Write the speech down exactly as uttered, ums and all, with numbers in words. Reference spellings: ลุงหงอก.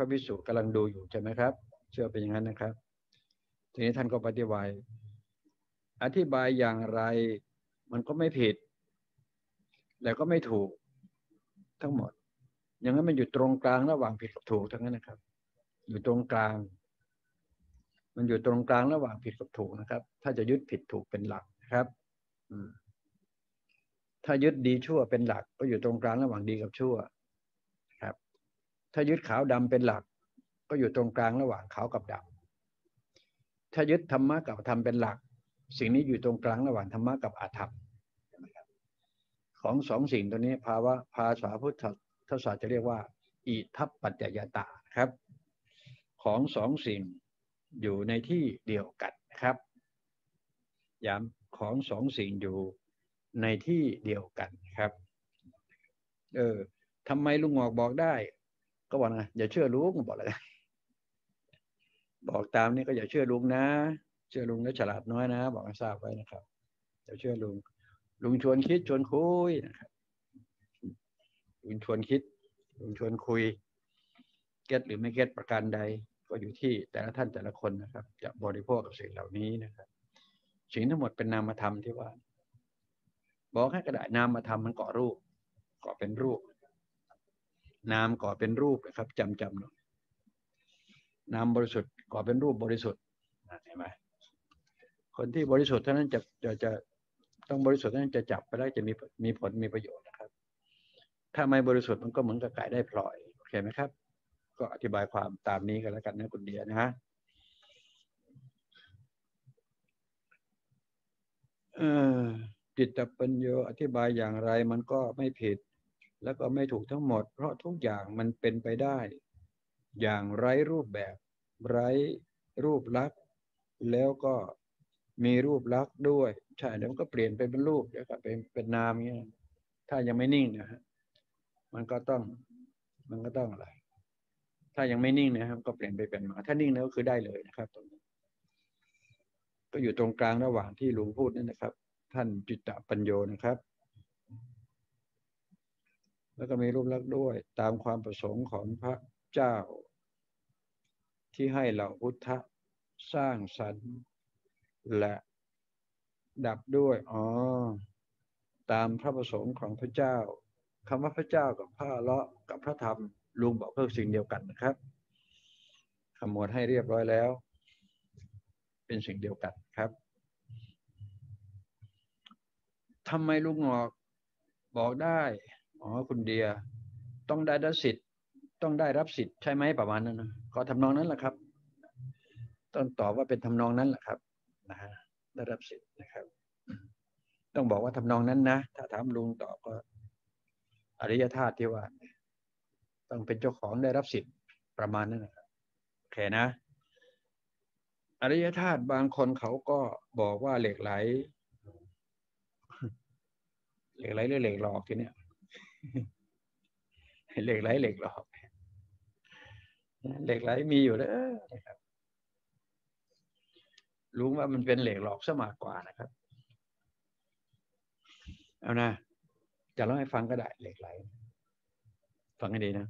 พระภิกษุกำลังดูอยู่ใช่ไหมครับเชื่อเป็นอย่างนั้นนะครับทีนี้ท่านก็อธิบายอธิบายอย่างไรมันก็ไม่ผิดแต่ก็ไม่ถูกทั้งหมดอย่างนั้นมันอยู่ตรงกลางระหว่างผิดกับถูกทั้งนั้นนะครับอยู่ตรงกลางมันอยู่ตรงกลางระหว่างผิดกับถูกนะครับถ้าจะยึดผิดถูกเป็นหลักนะครับถ้ายึดดีชั่วเป็นหลักก็อยู่ตรงกลางระหว่างดีกับชั่วครับถ้ายึดขาวดำเป็นหลักก็อยู่ตรงกลางระหว่างขาวกับดำถ้ายึดธรรมะกับธรรมเป็นหลักสิ่งนี้อยู่ตรงกลางระหว่างธรรมะกับอธรรมของสองสิ่งตัวนี้ภาวะภาษาพุทธศาสตร์จะเรียกว่าอิทัปปัจจยตาครับของสองสิ่งอยู่ในที่เดียวกันนะครับย้ำของสองสิ่งอยู่ในที่เดียวกันครับเออทำไมลุงหงอกบอกได้ก็ว่าไงอย่าเชื่อลุงบอกอะไรบอกตามนี่ก็อย่าเชื่อลุงนะเชื่อลุงแล้วฉลาดน้อยนะบอกให้ทราบไว้นะครับอย่าเชื่อลุงลุงชวนคิดชวนคุยนะครับลุงชวนคิดลุงชวนคุยเก็ตหรือไม่เก็ตประการใดก็อยู่ที่แต่ละท่านแต่ละคนนะครับจะบริโภคกับสิ่งเหล่านี้นะครับสิ่งทั้งหมดเป็นนามธรรมที่ว่าบอกให้กระดาษนามธรรมมันก่อรูปก่อเป็นรูปนามก่อเป็นรูปนะครับจำจำหน่อยนามบริสุทธิ์ก่อเป็นรูปบริสุทธิ์เห็นไหมคนที่บริสุทธิ์ท่านั้นจะจะจะต้องบริสุทธิ์ท่านั้นจะจับไปได้จะมีมีผลมีประโยชน์นะครับถ้าไม่บริสุทธิ์มันก็เหมือนกับไก่ได้พลอยโอเคไหมครับก็อธิบายความตามนี้กันแล้วกันนะคุณเดียนะฮะจิตตปัญโยอธิบายอย่างไรมันก็ไม่ผิดแล้วก็ไม่ถูกทั้งหมดเพราะทุกอย่างมันเป็นไปได้อย่างไร้รูปแบบไร้รูปลักษณ์แล้วก็มีรูปลักษณ์ด้วยใช่แล้วมันก็เปลี่ยนไปเป็นรูปแล้วก็เป็นเป็นนามเงี้ยถ้ายังไม่นิ่งนะฮะมันก็ต้องมันก็ต้องอะไรถ้ายังไม่นิ่งนะครับก็เปลี่ยนไปเป็นมาถ้านิ่งแล้วก็คือได้เลยนะครับตรงนี้ก็อยู่ตรงกลางระหว่างที่หลวงพูดนั่นนะครับท่านจิตตปัญโยนะครับแล้วก็มีรูปลักษณ์ด้วยตามความประสงค์ของพระเจ้าที่ให้เหล่าพุทธะสร้างสรรค์และดับด้วยอ๋อตามพระประสงค์ของพระเจ้าคำว่าพระเจ้ากับพระเลาะกับพระธรรมลุงบอกก็สิ่งเดียวกันนะครับขมวดให้เรียบร้อยแล้วเป็นสิ่งเดียวกันครับทำไมลุงหงอกบอกได้อ๋อคุณเดียต้องได้รับสิทธิ์ต้องได้รับสิทธิ์ใช่ไหมประมาณนั้นนะก็ทำนองนั้นแหละครับต้องตอบว่าเป็นทำนองนั้นแหละครับนะได้รับสิทธิ์นะครับต้องบอกว่าทำนองนั้นนะถ้าถามลุงตอบก็อริยธาตุที่ว่าต้องเป็นเจ้าของได้รับสิทธิ์ประมาณนั้นนะครับโอเคนะอริยธาตุบางคนเขาก็บอกว่าเหล็กไหลเหล็กไหลหรือเหล็กหลอกทีเนี้ยเหล็กไหลเหล็กหลอกเหล็กไหลมีอยู่แล้วรู้ว่ามันเป็นเหล็กหลอกซะมากกว่านะครับเอานะจะเล่าให้ฟังก็ได้เหล็กไหลฟังให้ดีนะ